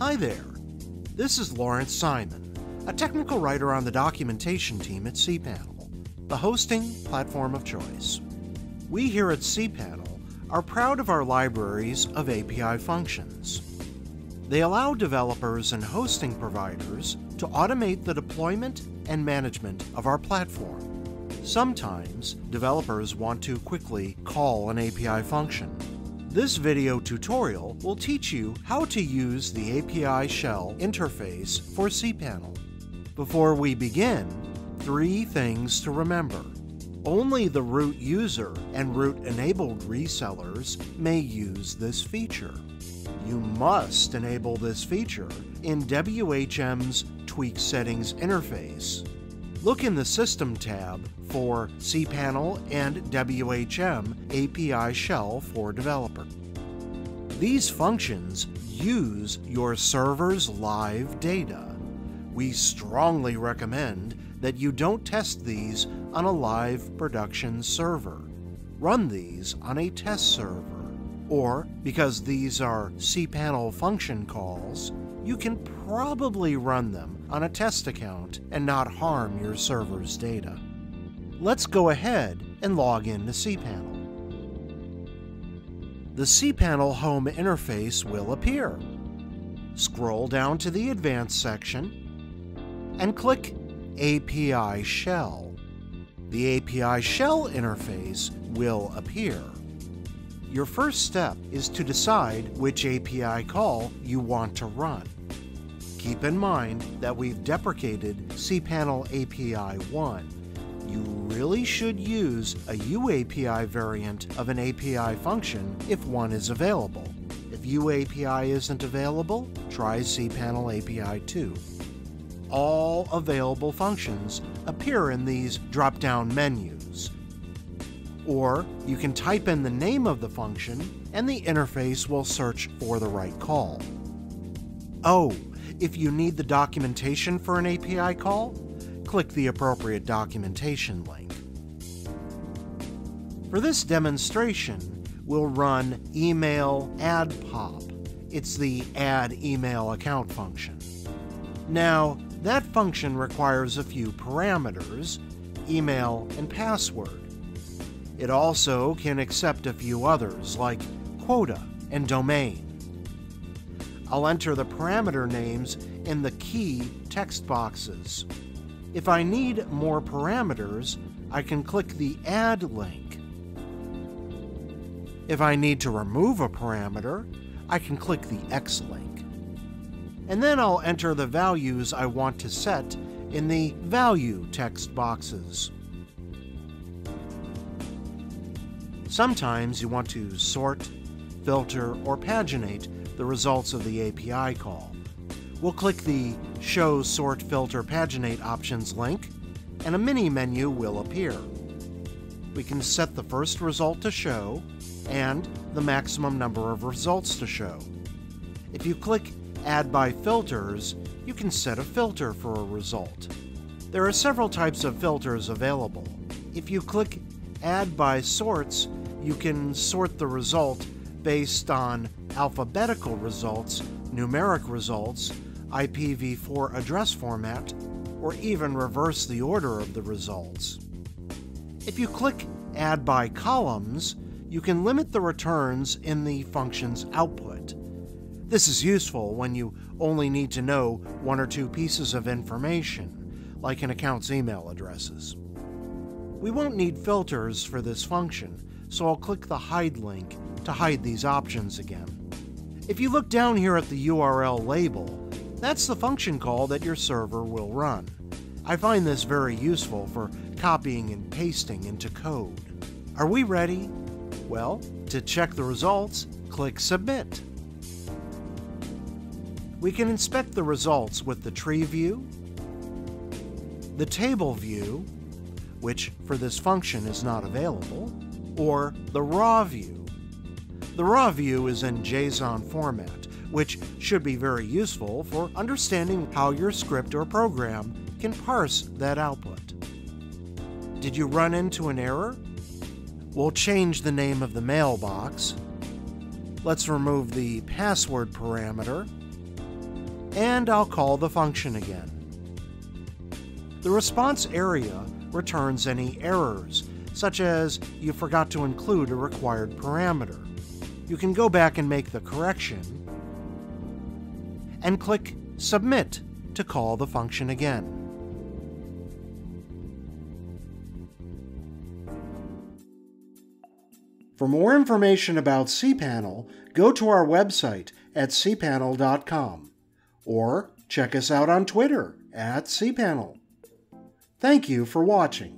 Hi there, this is Lawrence Simon, a technical writer on the documentation team at cPanel, the hosting platform of choice. We here at cPanel are proud of our libraries of API functions. They allow developers and hosting providers to automate the deployment and management of our platform. Sometimes developers want to quickly call an API function. This video tutorial will teach you how to use the API Shell interface for cPanel. Before we begin, three things to remember. Only the root user and root-enabled resellers may use this feature. You must enable this feature in WHM's Tweak Settings interface. Look in the System tab for cPanel and WHM API Shell for Developer. These functions use your server's live data. We strongly recommend that you don't test these on a live production server. Run these on a test server. Or, because these are cPanel function calls, you can probably run them on a test account and not harm your server's data. Let's go ahead and log in to cPanel. The cPanel home interface will appear. Scroll down to the Advanced section and click API Shell. The API Shell interface will appear. Your first step is to decide which API call you want to run. Keep in mind that we've deprecated cPanel API 1. You really should use a UAPI variant of an API function if one is available. If UAPI isn't available, try cPanel API 2. All available functions appear in these drop-down menus. Or you can type in the name of the function and the interface will search for the right call. Oh, if you need the documentation for an API call, click the appropriate documentation link. For this demonstration, we'll run EmailAddPop. It's the add email account function. Now, that function requires a few parameters, email and password. It also can accept a few others, like quota and domain. I'll enter the parameter names in the key text boxes. If I need more parameters, I can click the Add link. If I need to remove a parameter, I can click the X link. And then I'll enter the values I want to set in the Value text boxes. Sometimes you want to sort, filter, or paginate the results of the API call. We'll click the Show Sort Filter Paginate Options link, and a mini-menu will appear. We can set the first result to show, and the maximum number of results to show. If you click Add by Filters, you can set a filter for a result. There are several types of filters available. If you click Add by Sorts, you can sort the result based on alphabetical results, numeric results, IPv4 address format, or even reverse the order of the results. If you click Add by Columns, you can limit the returns in the function's output. This is useful when you only need to know one or two pieces of information, like an account's email addresses. We won't need filters for this function, so I'll click the Hide link to hide these options again. If you look down here at the URL label, that's the function call that your server will run. I find this very useful for copying and pasting into code. Are we ready? Well, to check the results, click Submit. We can inspect the results with the tree view, the table view, which for this function is not available, or the raw view. The raw view is in JSON format, which should be very useful for understanding how your script or program can parse that output. Did you run into an error? We'll change the name of the mailbox. Let's remove the password parameter. and I'll call the function again. The response area returns any errors, such as you forgot to include a required parameter. You can go back and make the correction, and click Submit to call the function again. For more information about cPanel, go to our website at cpanel.com or check us out on Twitter at cPanel. Thank you for watching.